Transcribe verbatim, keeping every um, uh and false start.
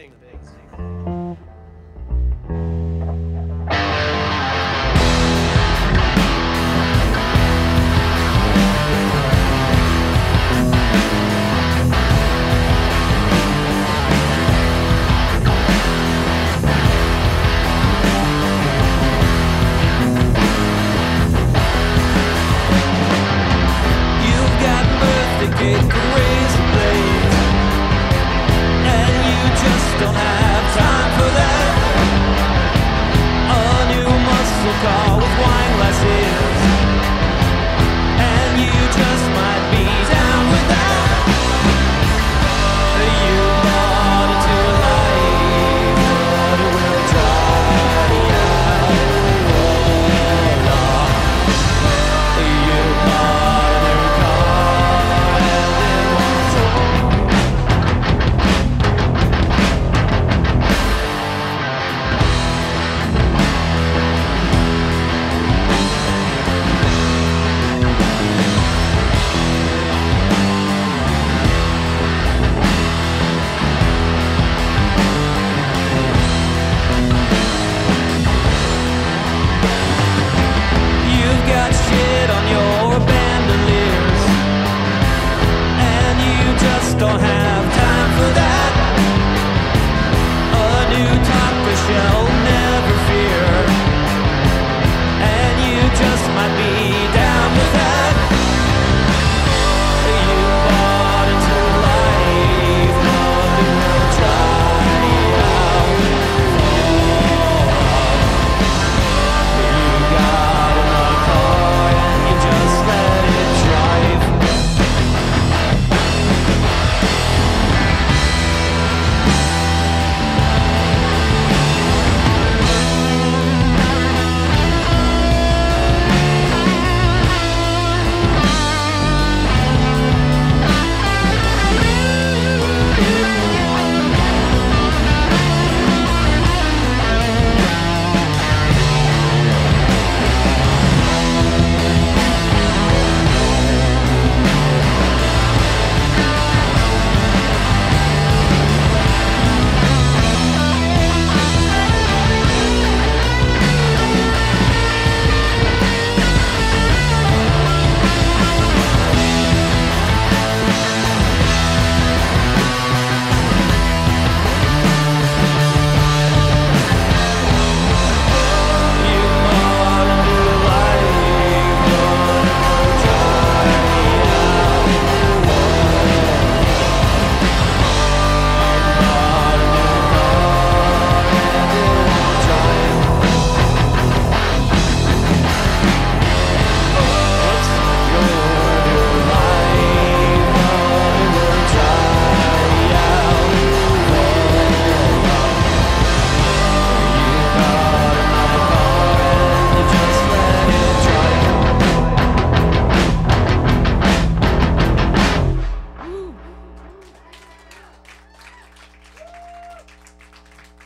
thing, man.